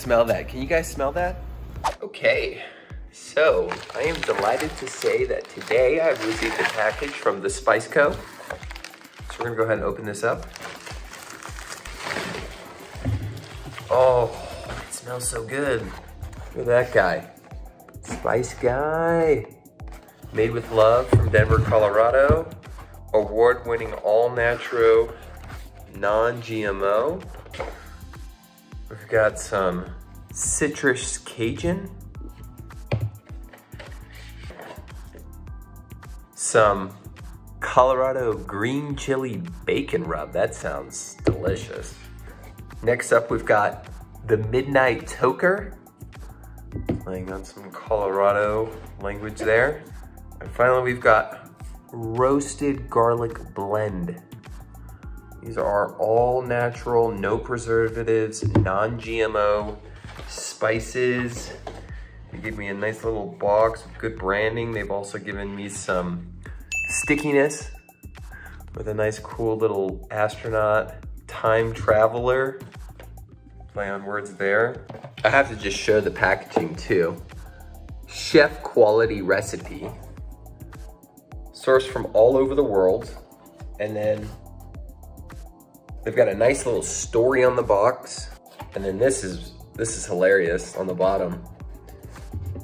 smell that. Can you guys smell that? Okay, so I am delighted to say that today I've received a package from the Spice Co. So we're gonna go ahead and open this up. Oh, it smells so good. Look at that guy. Spice Guy. Made with love from Denver, Colorado. Award-winning all-natural, non-GMO. We've got some citrus Cajun, some Colorado green chili bacon rub. That sounds delicious. Next up, we've got the Midnight Toker, playing on some Colorado language there. And finally, we've got roasted garlic blend. These are all natural, no preservatives, non-GMO spices. They gave me a nice little box with good branding. They've also given me some stickiness with a nice cool little astronaut, time traveler. Play on words there. I have to just show the packaging too. Chef quality recipe, sourced from all over the world, and then they've got a nice little story on the box. And then this is hilarious on the bottom.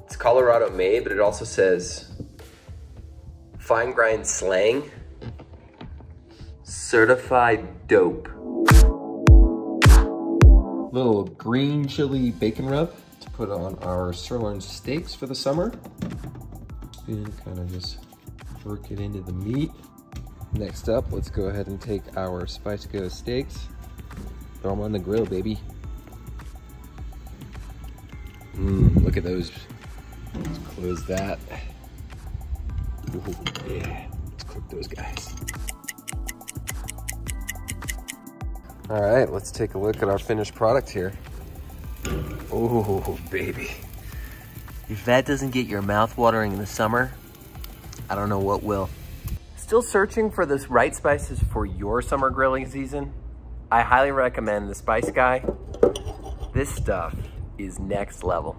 It's Colorado made, but it also says fine grind slang, certified dope. Little green chili bacon rub to put on our sirloin steaks for the summer. And kind of just work it into the meat. Next up, let's go ahead and take our Spice Go steaks. Throw them on the grill, baby. Look at those. Let's close that. Ooh, yeah, let's cook those guys. All right, let's take a look at our finished product here. Oh, baby. If that doesn't get your mouth watering in the summer, I don't know what will. Still searching for the right spices for your summer grilling season? I highly recommend the Spice Guy. This stuff is next level.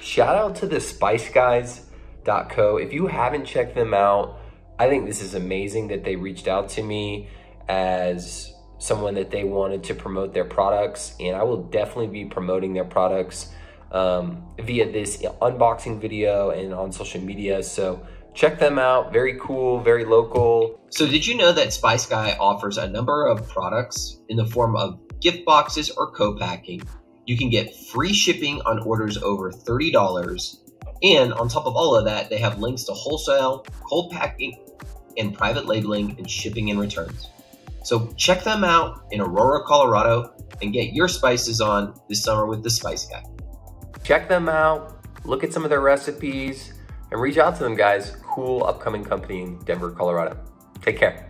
Shout out to the spiceguys.co. If you haven't checked them out, I think this is amazing that they reached out to me as someone that they wanted to promote their products, and I will definitely be promoting their products via this unboxing video and on social media. So check them out. Very cool, very local. So did you know that Spice Guy offers a number of products in the form of gift boxes or co-packing? You can get free shipping on orders over $30. And on top of all of that, they have links to wholesale, cold packing, and private labeling and shipping and returns. So check them out in Aurora, Colorado, and get your spices on this summer with the Spice Guy. Check them out, look at some of their recipes, and reach out to them, guys. Cool upcoming company in Denver, Colorado. Take care.